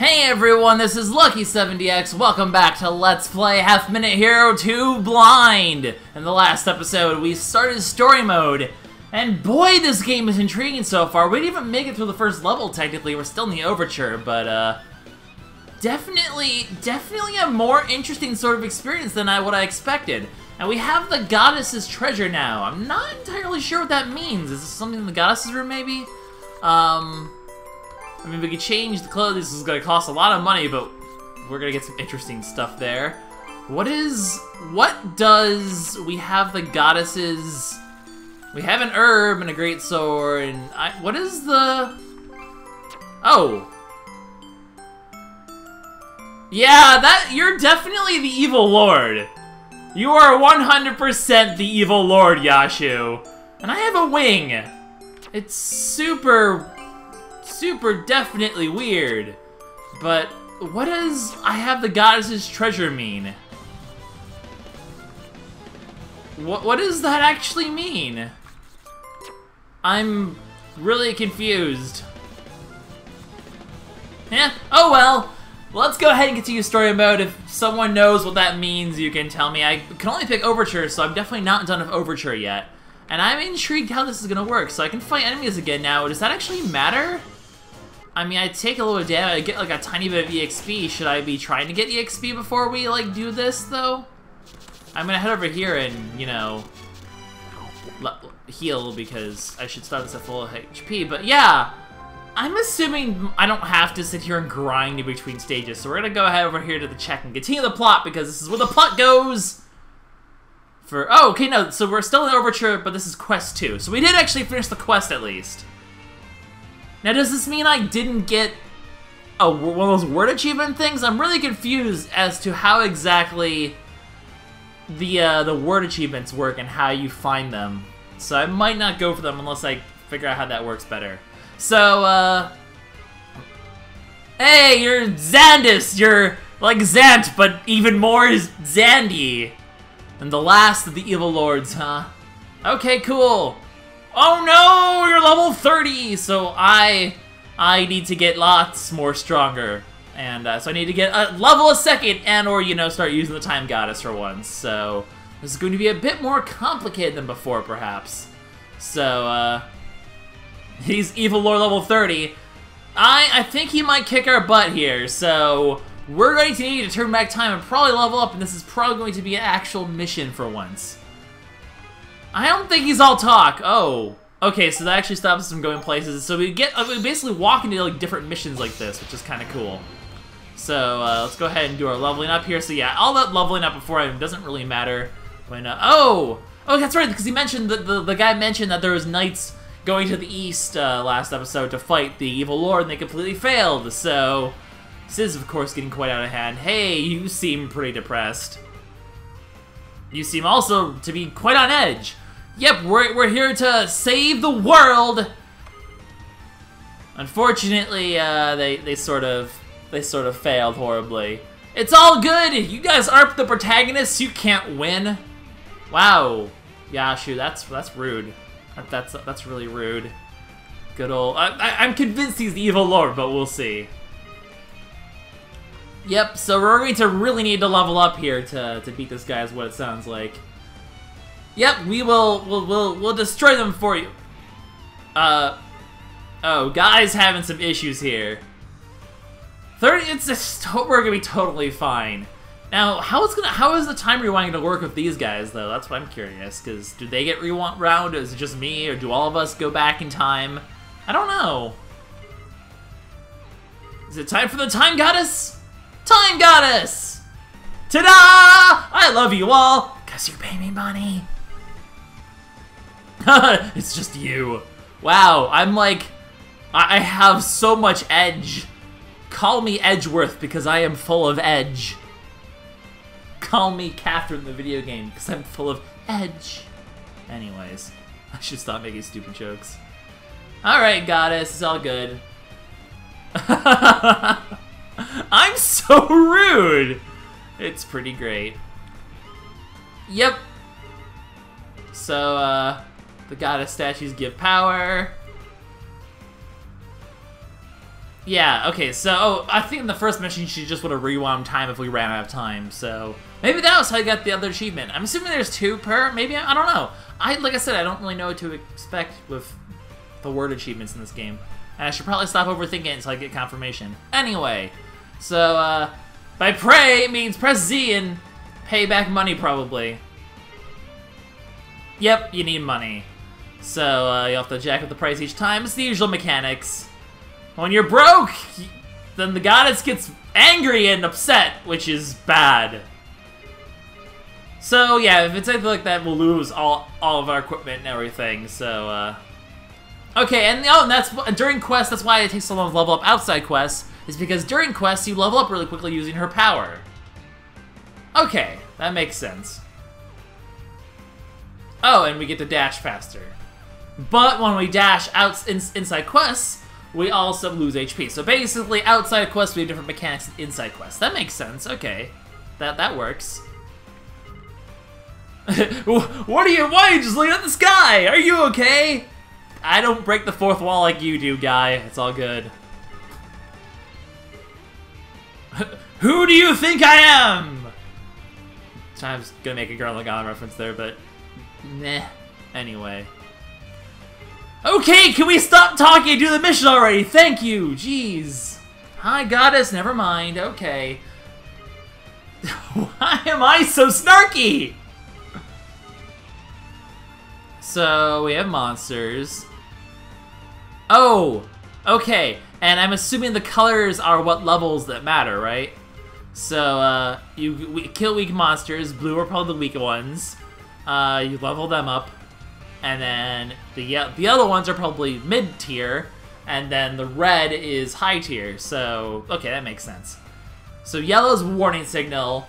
Hey everyone, this is Lucky70X, welcome back to Let's Play Half Minute Hero 2 Blind! In the last episode, we started Story Mode, and boy, this game is intriguing so far. We didn't even make it through the first level, technically. We're still in the Overture, but, definitely a more interesting sort of experience than what I expected. And we have the Goddess's treasure now. I'm not entirely sure what that means. Is this something in the Goddess's room, maybe? I mean, we could change the clothes. This is gonna cost a lot of money, but we're gonna get some interesting stuff there. What does we have the goddesses? We have an herb and a greatsword, and what is the? Oh, yeah, you're definitely the evil lord. You are 100% the evil lord, Yashu. And I have a wing. It's super definitely weird, but what does I have the goddess's treasure mean? What does that actually mean? I'm really confused. Eh, oh well. Let's go ahead and continue story mode. If someone knows what that means, you can tell me. I can only pick Overture, so I'm definitely not done with Overture yet. And I'm intrigued how this is gonna work, so I can fight enemies again now. Does that actually matter? I mean, I take a little damage, I get like a tiny bit of EXP. Should I be trying to get EXP before we like do this though? I'm gonna head over here and, you know, heal because I should start this at full HP, but yeah! I'm assuming I don't have to sit here and grind in between stages, so we're gonna go ahead over here to the check and continue the plot because this is where the plot goes! Oh, okay, no, so we're still in Overture, but this is Quest 2. So we did actually finish the quest, at least. Now, does this mean I didn't get one of those word achievement things? I'm really confused as to how exactly the word achievements work and how you find them. So I might not go for them unless I figure out how that works better. So, hey, you're Zandest! You're like Zant, but even more is Zandy! And the last of the evil lords, huh? Okay, cool. Oh no, you're level 30, so I need to get lots more stronger. And so I need to get a level a second and or, you know, start using the Time Goddess for once. So this is going to be a bit more complicated than before, perhaps. So he's evil lord level 30. I think he might kick our butt here, so we're going to need to turn back time and probably level up, and this is probably going to be an actual mission for once. I don't think he's all talk. Oh, okay, so that actually stops us from going places. So we basically walk into like different missions like this, which is kind of cool. So let's go ahead and do our leveling up here. So yeah, all that leveling up before it doesn't really matter. When oh, that's right, because he mentioned the guy mentioned that there was knights going to the east last episode to fight the evil lord, and they completely failed. So this is, of course, getting quite out of hand. Hey, you seem pretty depressed. You seem also to be quite on edge. Yep, we're here to save the world! Unfortunately, they sort of failed horribly. It's all good! You guys aren't the protagonists, you can't win! Wow. Yashu, that's rude. That's really rude. Good old... I'm convinced he's the evil lord, but we'll see. Yep, so we're going to really need to level up here to beat this guy, is what it sounds like. Yep, we'll destroy them for you. Oh, guys having some issues here. 30, it's just, we're gonna be totally fine. Now, how is the time rewinding gonna work with these guys though? That's what I'm curious, because do they get rewound? Is it just me, or do all of us go back in time? I don't know. Is it time for the Time Goddess? Time Goddess! Ta-da! I love you all, because you pay me money. It's just you. Wow, I'm like, I have so much edge. Call me Edgeworth, because I am full of edge. Call me Catherine the video game, because I'm full of edge. Anyways, I should stop making stupid jokes. Alright, Goddess, it's all good. I'm so rude! It's pretty great. Yep. So, the goddess statues give power. Yeah, okay, so I think in the first mission she just would have rewound time if we ran out of time, so... Maybe that was how you got the other achievement. I'm assuming there's two per, maybe? I don't know. Like I said, I don't really know what to expect with the word achievements in this game. And I should probably stop overthinking it until I get confirmation. Anyway, so, by pray means press Z and pay back money, probably. Yep, you need money. So, you have to jack up the price each time. It's the usual mechanics. When you're broke, then the goddess gets angry and upset, which is bad. So, yeah, if it's anything like that, we'll lose all of our equipment and everything, so, Okay, and, oh, and that's, during quests, that's why it takes so long to level up outside quests, is because during quests, you level up really quickly using her power. Okay, that makes sense. Oh, and we get to dash faster. But when we dash out inside quests, we also lose HP. So basically, outside quests, we have different mechanics than inside quests. That makes sense, okay. That works. Why are you just looking at the sky? Are you okay? I don't break the fourth wall like you do, guy. It's all good. Who do you think I am? I was gonna make a Girl on God reference there, but... Meh. Anyway. Okay, can we stop talking and do the mission already? Thank you! Jeez. Hi, goddess. Never mind. Okay. Why am I so snarky? So, we have monsters. Oh! Okay. And I'm assuming the colors are what levels that matter, right? So, we kill weak monsters. Blue are probably the weak ones. You level them up. And then the yellow ones are probably mid-tier. And then the red is high-tier. So, okay, that makes sense. So, yellow's warning signal.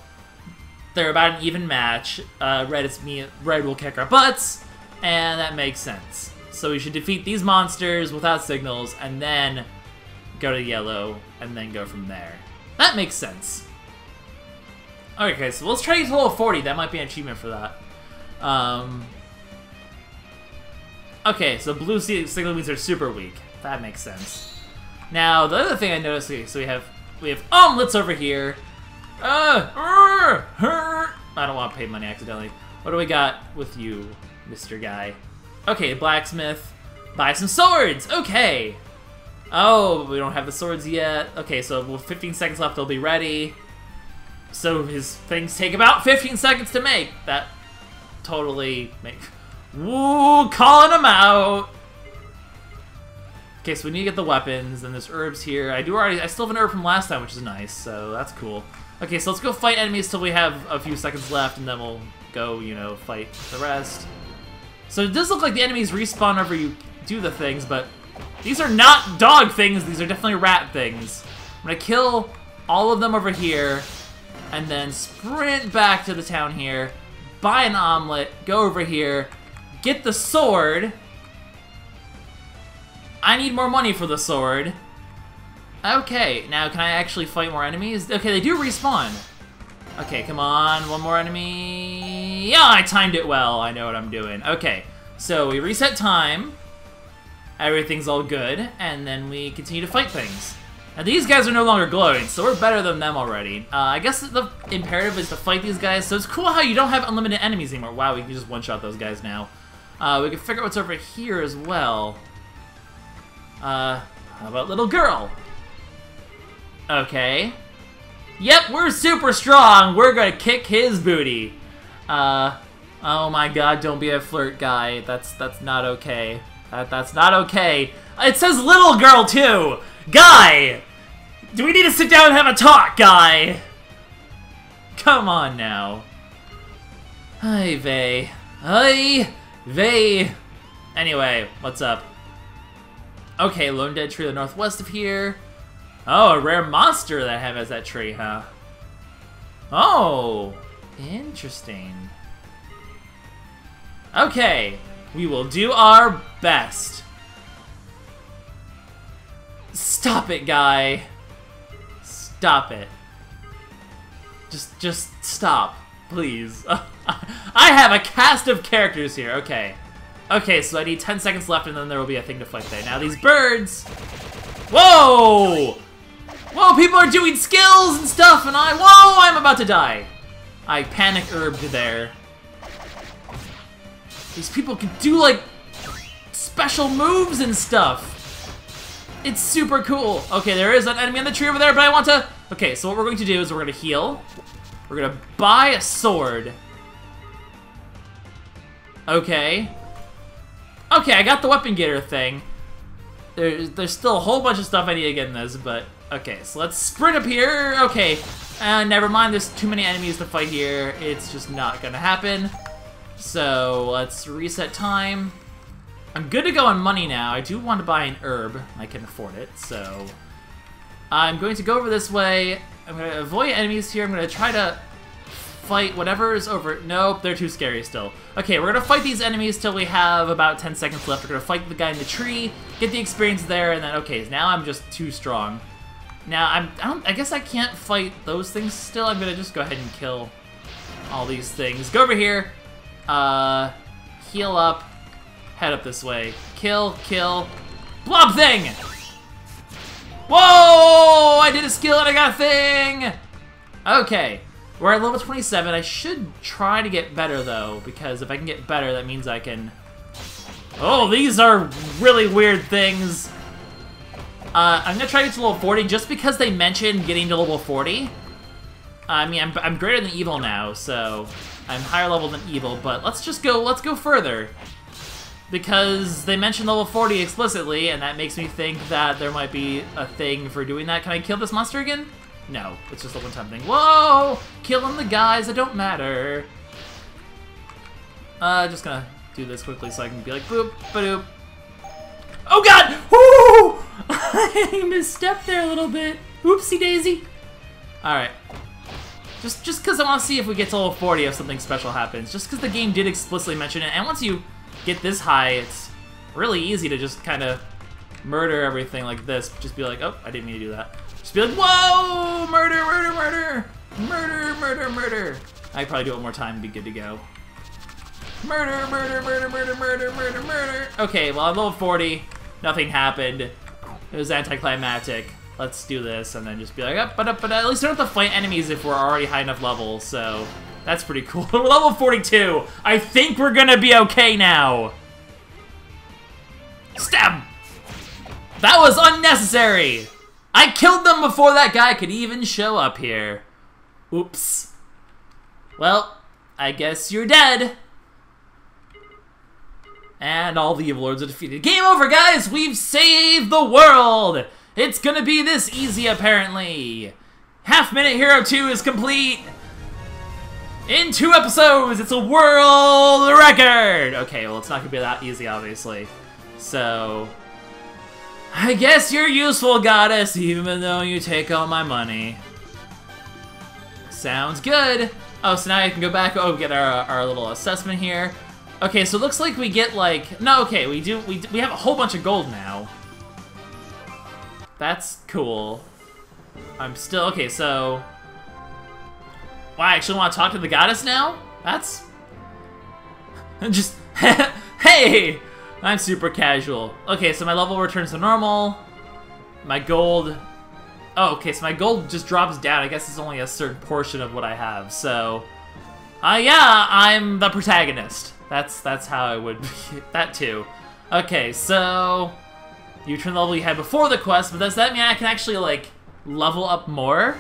They're about an even match. Red will kick our butts. And that makes sense. So we should defeat these monsters without signals, and then go to yellow, and then go from there. That makes sense. Okay, so let's try to get to level 40. That might be an achievement for that. Okay, so blue signal means they're super weak. That makes sense. Now, the other thing I noticed, so we have omelets over here. I don't want to pay money accidentally. What do we got with you? Mr. Guy. Okay, blacksmith. Buy some swords! Okay! Oh, we don't have the swords yet. Okay, so with 15 seconds left, they'll be ready. So his things take about 15 seconds to make. That totally makes... Woo! Calling him out! Okay, so we need to get the weapons, and there's herbs here. I still have an herb from last time, which is nice, so that's cool. Okay, so let's go fight enemies till we have a few seconds left, and then we'll go, you know, fight the rest. So it does look like the enemies respawn whenever you do the things, but these are not dog things, these are definitely rat things. I'm gonna kill all of them over here, and then sprint back to the town here, buy an omelet, go over here, get the sword. I need more money for the sword. Okay, now can I actually fight more enemies? Okay, they do respawn. Okay, come on, one more enemy. Yeah, I timed it well. I know what I'm doing. Okay, so we reset time. Everything's all good, and then we continue to fight things. Now, these guys are no longer glowing, so we're better than them already. I guess the imperative is to fight these guys, so it's cool how you don't have unlimited enemies anymore. Wow, we can just one-shot those guys now. We can figure out what's over here as well. How about little girl? Okay. Yep, we're super strong! We're gonna kick his booty! Oh my god, don't be a flirt guy. That's not okay. That's not okay. It says little girl, too! Guy! Do we need to sit down and have a talk, guy? Come on now. Ay vey. Ay vey. Anyway, what's up? Okay, lone dead tree to the northwest of here. Oh, a rare monster that I have as that tree, huh? Oh, interesting. Okay, we will do our best. Stop it, guy. Stop it. Just stop, please. I have a cast of characters here, okay. Okay, so I need 10 seconds left and then there will be a thing to fight there. Now these birds... Whoa! Whoa, people are doing skills and stuff, and whoa, I'm about to die. I panic-herbed there. These people can do, like, special moves and stuff. It's super cool. Okay, there is an enemy on the tree over there, but I want to... Okay, so what we're going to do is we're going to heal. We're going to buy a sword. Okay. Okay, I got the weapon getter thing. There's still a whole bunch of stuff I need to get in this, but... Okay, so let's sprint up here. Okay. Never mind, there's too many enemies to fight here. It's just not going to happen. So, let's reset time. I'm good to go on money now. I do want to buy an herb. I can afford it, so... I'm going to go over this way. I'm going to avoid enemies here. I'm going to try to fight whatever is over... Nope, they're too scary still. Okay, we're going to fight these enemies till we have about 10 seconds left. We're going to fight the guy in the tree, get the experience there, and then, okay, now I'm just too strong. Now, I guess I can't fight those things still. I'm going to just go ahead and kill all these things. Go over here. Heal up. Head up this way. Kill, kill. Blob thing! Whoa! I did a skill and I got a thing! Okay. We're at level 27. I should try to get better, though, because if I can get better, that means I can... Oh, these are really weird things. I'm going to try to get to level 40 just because they mentioned getting to level 40. I mean, I'm greater than evil now, so I'm higher level than evil, but let's go further. Because they mentioned level 40 explicitly, and that makes me think that there might be a thing for doing that. Can I kill this monster again? No, it's just a one-time thing. Whoa! Killing the guys that don't matter. Just gonna do this quickly so I can be like, boop, ba-doop. Oh god! Woo! I misstepped there a little bit. Oopsie daisy. Alright. Just because I want to see if we get to level 40 if something special happens. Just because the game did explicitly mention it, and once you... get this high, it's really easy to just kind of murder everything like this. Just be like, oh, I didn't mean to do that. Just be like, whoa, murder, murder, murder. Murder, murder, murder. I could probably do it one more time and be good to go. Murder, murder, murder, murder, murder, murder, murder. Okay, well, I'm level 40. Nothing happened. It was anticlimactic. Let's do this and then just be like, oh, but at least I don't have to fight enemies if we're already high enough level, so... That's pretty cool. We're level 42. I think we're gonna be okay now. Stab! That was unnecessary. I killed them before that guy could even show up here. Oops. Well, I guess you're dead. And all the evil lords are defeated. Game over, guys. We've saved the world. It's gonna be this easy, apparently. Half Minute Hero 2 is complete. In 2 episodes, it's a world record! Okay, well, it's not gonna be that easy, obviously. So... I guess you're useful, goddess, even though you take all my money. Sounds good! Oh, so now I can go back, oh, get our little assessment here. Okay, so it looks like we get, like... No, okay, we have a whole bunch of gold now. That's cool. I'm still... Okay, so... Wow, I actually want to talk to the goddess now? That's... Just... Hey! I'm super casual. Okay, so my level returns to normal. My gold... Oh, okay, so my gold just drops down. I guess it's only a certain portion of what I have, so... Yeah, I'm the protagonist. That's how I would... that too. Okay, so... You turn the level you had before the quest, but does that mean I can actually, like, level up more?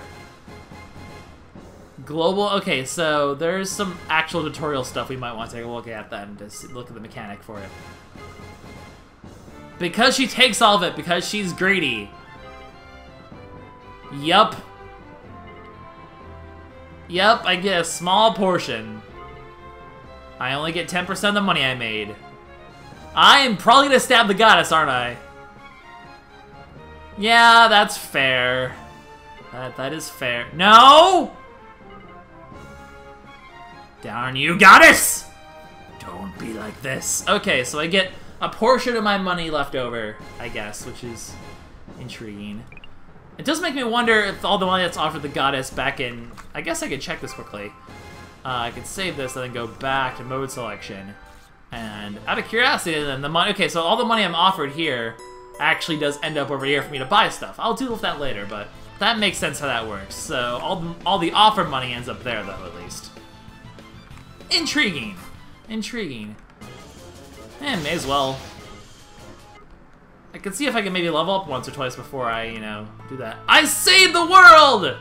Global, okay, so there's some actual tutorial stuff we might want to take a look at then, to look at the mechanic for it. Because she takes all of it, because she's greedy. Yup. Yup, I get a small portion. I only get 10% of the money I made. I am probably gonna stab the goddess, aren't I? Yeah, that's fair. That is fair. No! Darn you, goddess! Don't be like this. Okay, so I get a portion of my money left over, I guess, which is intriguing. It does make me wonder if all the money that's offered the goddess back in... I guess I could check this quickly. I could save this and then go back to mode selection. And out of curiosity, then the money... Okay, so all the money I'm offered here actually does end up over here for me to buy stuff. I'll deal with that later, but that makes sense how that works. So all the offer money ends up there, though, at least. Intriguing. Intriguing. And may as well. I can see if I can maybe level up once or twice before I, you know, do that. I saved the world!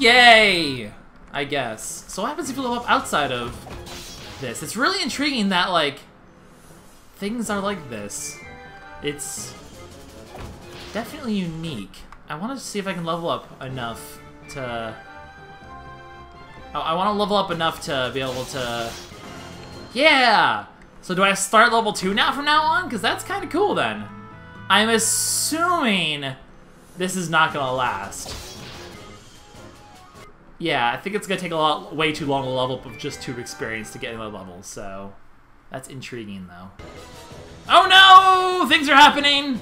Yay! I guess. So what happens if you level up outside of this? It's really intriguing that, like, things are like this. It's definitely unique. I want to see if I can level up enough to... I want to level up enough to be able to... Yeah! So do I start level 2 now from now on? Because that's kind of cool then. I'm assuming this is not going to last. Yeah, I think it's going to take a lot, way too long to level up with just 2 experience to get another level, so... That's intriguing, though. Oh no! Things are happening!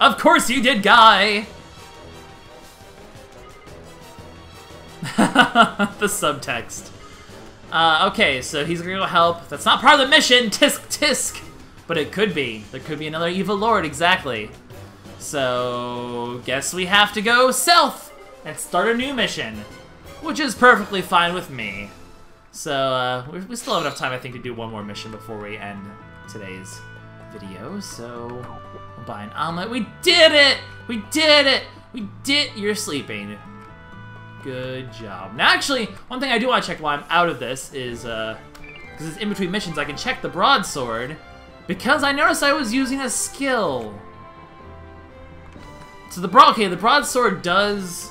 Of course you did, guy! The subtext. Okay, so he's gonna go help. That's not part of the mission! Tisk tisk! But it could be. There could be another evil lord, exactly. So... guess we have to go south! And start a new mission. Which is perfectly fine with me. So, we still have enough time, I think, to do one more mission before we end today's video, so... we'll buy an omelet. We did it! We did it! We did... You're sleeping. Good job. Now, actually, one thing I do want to check while I'm out of this is, because it's in between missions, I can check the broadsword, because I noticed I was using a skill. So the broadsword does...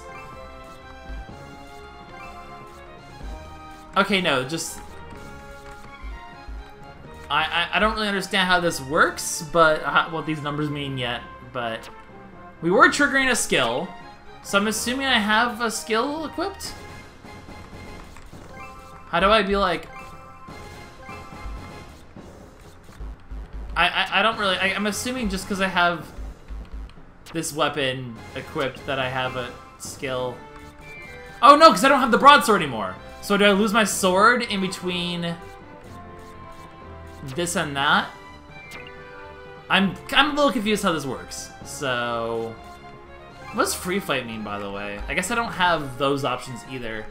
Okay, no, just... I don't really understand how this works, but what these numbers mean yet, but... We were triggering a skill, so I'm assuming I have a skill equipped? How do I be like... I don't really... I'm assuming just because I have this weapon equipped that I have a skill... Oh no, because I don't have the broadsword anymore! So do I lose my sword in between this and that? I'm a little confused how this works. So, what does free fight mean, by the way? I guess I don't have those options either.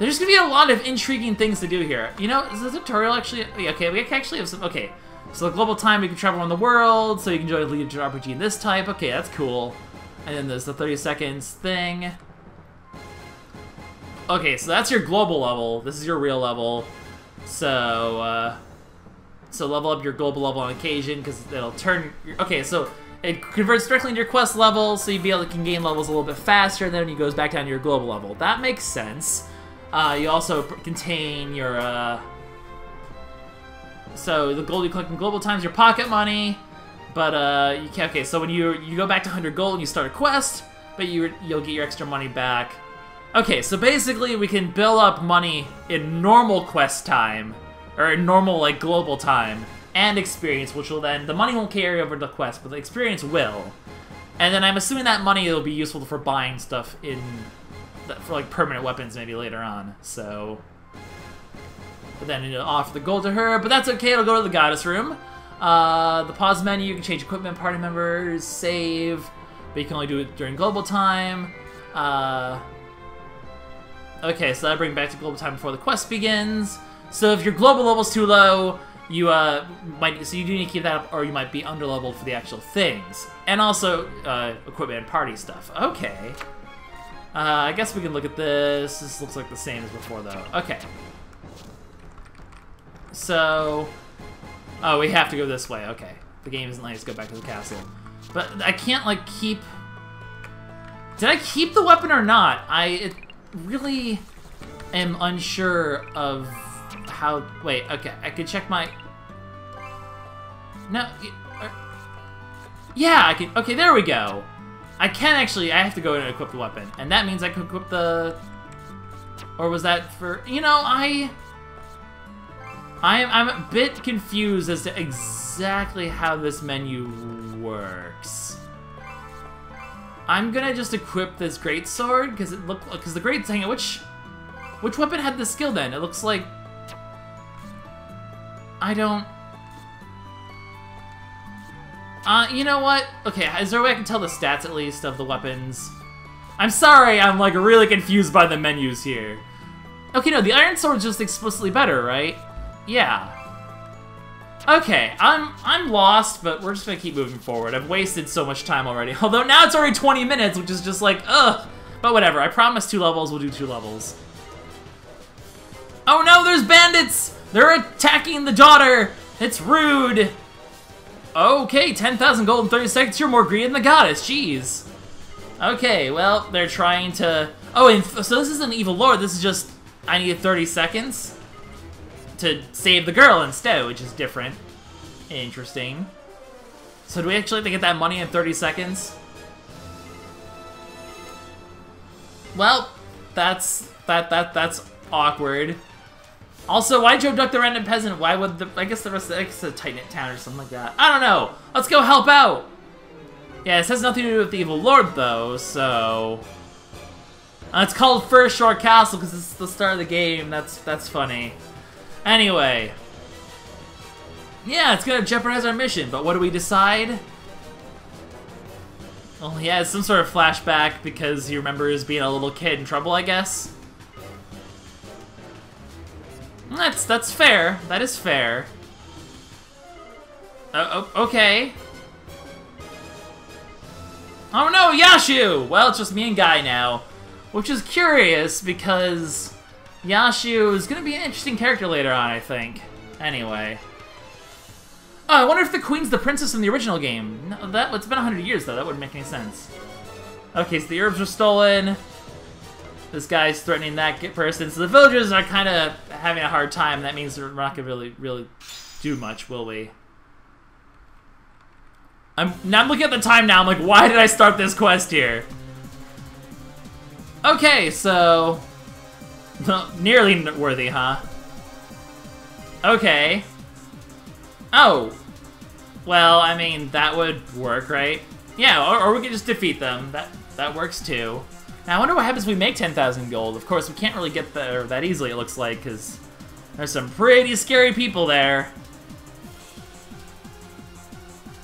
There's gonna be a lot of intriguing things to do here. You know, is the tutorial actually okay? We actually have some. Okay, so the global time we can travel around the world, so you can enjoy leading to an RPG in this type. Okay, that's cool. And then there's the 30 seconds thing. Okay, so that's your global level. This is your real level. So, so level up your global level on occasion, because it'll turn... Okay, so it converts directly into your quest level, so you'll be able to gain levels a little bit faster, and then it goes back down to your global level. That makes sense. You also contain your, So, the gold you collect in global times, your pocket money, but, you can't... Okay, so when you go back to 100 gold and you start a quest, but you'll get your extra money back. Okay, so basically we can build up money in normal quest time, or in normal, like, global time, and experience, which will then... The money won't carry over to the quest, but the experience will. And then I'm assuming that money will be useful for buying stuff in... for, like, permanent weapons maybe later on, so... But then it'll offer the gold to her, but that's okay, it'll go to the goddess room. The pause menu, you can change equipment, party members, save, but you can only do it during global time. Okay, so that brings back to global time before the quest begins. So if your global level's too low, you you do need to keep that up, or you might be underleveled for the actual things, and also equipment and party stuff. Okay, I guess we can look at this. This looks like the same as before, though. Okay, so oh, we have to go this way. Okay, the game isn't letting us go back to the castle, but I can't like keep. Did I keep the weapon or not? It really am unsure of how... Wait, okay, I could check my... No... Yeah, I can... Okay, there we go. I can actually... I have to go in and equip the weapon. And that means I can equip the... Or was that for... You know, I'm a bit confused as to exactly how this menu works. I'm gonna just equip this greatsword, because it looked... Because the greats... Hang on, which weapon had the skill then? It looks like... I don't... You know what? Okay, is there a way I can tell the stats, at least, of the weapons? I'm sorry, I'm, like, really confused by the menus here. Okay, no, the Iron Sword's just explicitly better, right? Yeah. Okay, I'm lost, but we're just gonna keep moving forward. I've wasted so much time already. Although now it's already 20 minutes, which is just like, ugh. But whatever, I promise 2 levels, we'll do 2 levels. Oh no, there's bandits! They're attacking the daughter! It's rude! Okay, 10,000 gold in 30 seconds, you're more greedy than the goddess, jeez. Okay, well, they're trying to... Oh, and so this isn't evil lord, this is just, I need 30 seconds? To save the girl instead, which is different. Interesting. So do we actually have to get that money in 30 seconds? Well, that's awkward. Also, why'd you abduct the random peasant? Why would the... I guess the rest of the tight-knit town or something like that. I don't know! Let's go help out! Yeah, this has nothing to do with the evil lord, though, so... it's called First Shore Castle, because it's the start of the game. That's funny. Anyway. Yeah, it's gonna jeopardize our mission, but what do we decide? Well, he has some sort of flashback because he remembers being a little kid in trouble, I guess. That's fair. That is fair. Okay. Oh no, Yashu! Well, it's just me and Guy now. Which is curious because... Yashu is going to be an interesting character later on, I think. Anyway. Oh, I wonder if the queen's the princess in the original game. No, it's been 100 years, though. That wouldn't make any sense. Okay, so the herbs were stolen. This guy's threatening that person. So the villagers are kind of having a hard time. That means we're not going to really do much, will we? I'm looking at the time now. I'm like, why did I start this quest here? Okay, so... Nearly worthy, huh? Okay. Oh. Well, I mean, that would work, right? Yeah, or we could just defeat them. That works, too. Now, I wonder what happens if we make 10,000 gold. Of course, we can't really get there that easily, it looks like, because there's some pretty scary people there.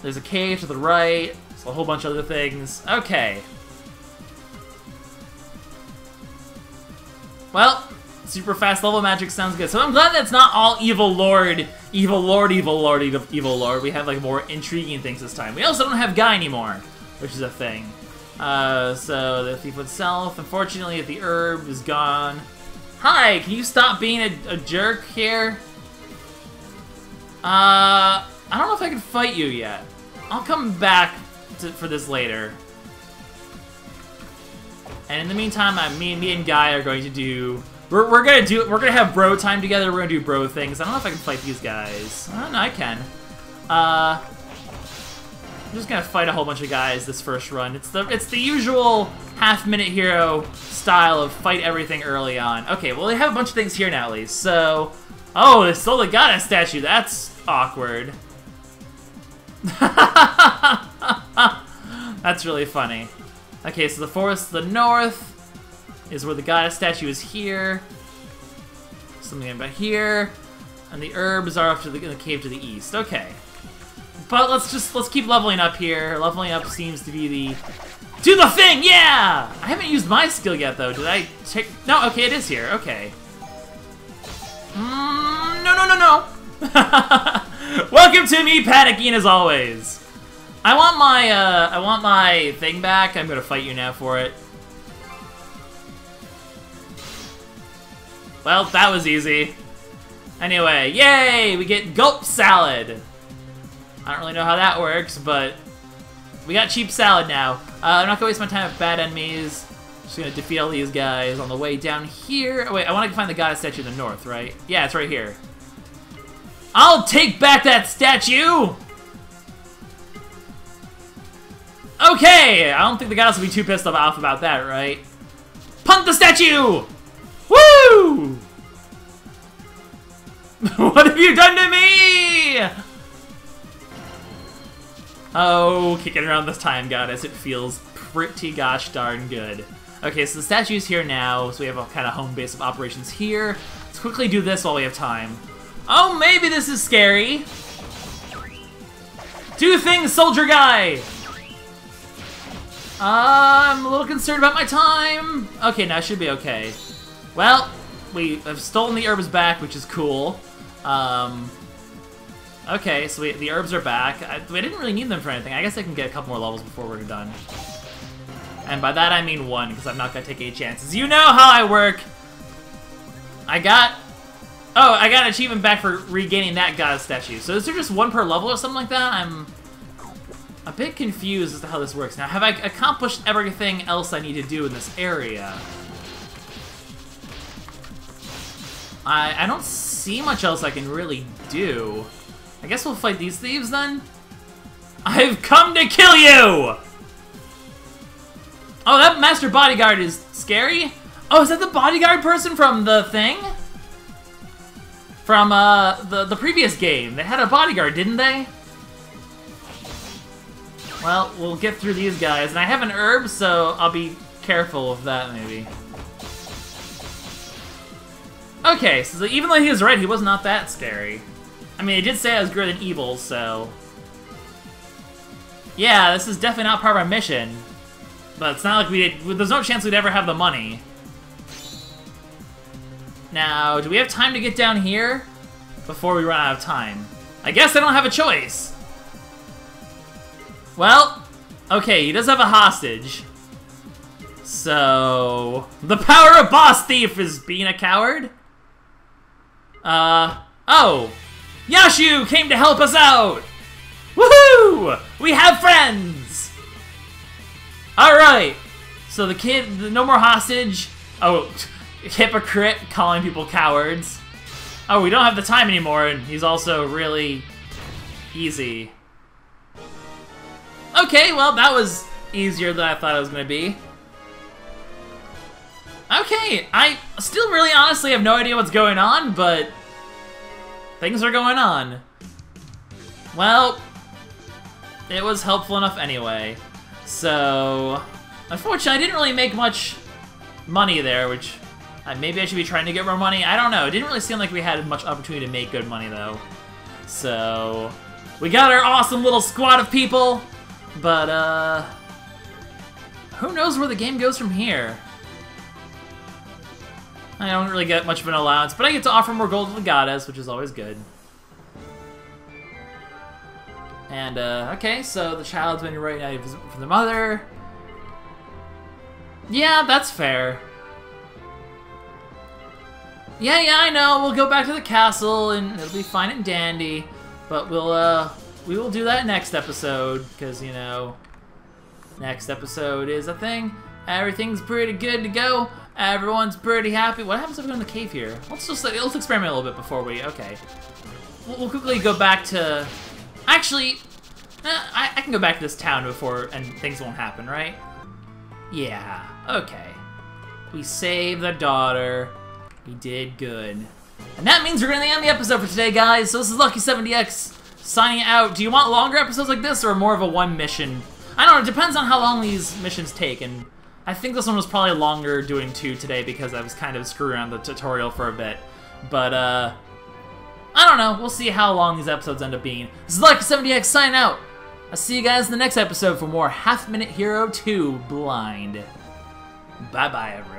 There's a cave to the right. There's a whole bunch of other things. Okay. Well, super fast level magic sounds good. So I'm glad that's not all evil lord, evil lord, evil lord, evil lord. We have like more intriguing things this time. We also don't have Guy anymore, which is a thing. So the thief itself, unfortunately, the herb is gone. Hi, can you stop being a jerk here? I don't know if I can fight you yet. I'll come back for this later. And in the meantime, me and Guy are going to do... We're gonna have bro time together. We're gonna do bro things. I don't know if I can fight these guys. I don't know, I can. I'm just gonna fight a whole bunch of guys this first run. It's the usual Half Minute Hero style of fight everything early on. Okay, well they have a bunch of things here now at least. So, oh, they stole the goddess statue. That's awkward. That's really funny. Okay, so the forest to the north is where the goddess statue is here. Something about here. And the herbs are up to the cave to the east. Okay. But let's keep leveling up here. Leveling up seems to be the... Do the thing! Yeah! I haven't used my skill yet, though. Did I take... No, okay, it is here. Okay. No. Welcome to me, panicking as always. I want my thing back. I'm gonna fight you now for it. Well, that was easy. Anyway, yay! We get gulp salad. I don't really know how that works, but we got cheap salad now. I'm not gonna waste my time with bad enemies. Just gonna defeat all these guys on the way down here. Oh, wait, I want to find the goddess statue in the north, right? Yeah, it's right here. I'll take back that statue. Okay, I don't think the goddess will be too pissed off about that, right? Punk the statue! Woo! What have you done to me? Oh, kicking around this time, goddess. It feels pretty gosh darn good. Okay, so the statue's here now, so we have a kind of home base of operations here. Let's quickly do this while we have time. Oh, maybe this is scary. Two things, soldier guy! I'm a little concerned about my time. Okay, now I should be okay. Well, we have stolen the herbs back, which is cool. Okay, so the herbs are back. I didn't really need them for anything. I guess I can get a couple more levels before we're done. And by that I mean one, because I'm not going to take any chances. You know how I work! I got an achievement back for regaining that goddess statue. So is there just one per level or something like that? I'm a bit confused as to how this works. Now, have I accomplished everything else I need to do in this area? I don't see much else I can really do. I guess we'll fight these thieves then? I've come to kill you! Oh, that master bodyguard is scary? Oh, is that the bodyguard person from the thing? From, the previous game. They had a bodyguard, didn't they? Well, we'll get through these guys. And I have an herb, so I'll be careful of that, maybe. Okay, so even though he was right, he was not that scary. I mean, it did say I was greater than evil, so... Yeah, this is definitely not part of our mission. But it's not like there's no chance we'd ever have the money. Now, do we have time to get down here before we run out of time? I guess I don't have a choice. Well, okay, he does have a hostage. So, the power of Boss Thief is being a coward? Oh, Yashu came to help us out. Woohoo! We have friends. All right. So the kid, no more hostage. Oh. Hypocrite, calling people cowards. Oh, we don't have the time anymore, and he's also really easy. Okay, well, that was easier than I thought it was going to be. Okay, I still really honestly have no idea what's going on, but things are going on. Well, it was helpful enough anyway. So, unfortunately, I didn't really make much money there, which... maybe I should be trying to get more money. I don't know. It didn't really seem like we had much opportunity to make good money, though. So... we got our awesome little squad of people! But, who knows where the game goes from here? I don't really get much of an allowance, but I get to offer more gold to the goddess, which is always good. And, okay, so the child's been right now from the mother. Yeah, that's fair. Yeah, I know, we'll go back to the castle, and it'll be fine and dandy, but we will do that next episode, because, you know, next episode is a thing. Everything's pretty good to go, everyone's pretty happy. What happens if we go in the cave here? Let's experiment a little bit before we, okay. We'll quickly go back to, actually, I can go back to this town before, and things won't happen, right? Yeah, okay. We save the daughter. We did good. And that means we're going to end the episode for today, guys. So this is Lucky70X signing out. Do you want longer episodes like this or more of a one mission? I don't know. It depends on how long these missions take. And I think this one was probably longer doing two today because I was kind of screwing around the tutorial for a bit. But, I don't know. We'll see how long these episodes end up being. This is Lucky70X signing out. I'll see you guys in the next episode for more Half Minute Hero 2 Blind. Bye-bye, everyone.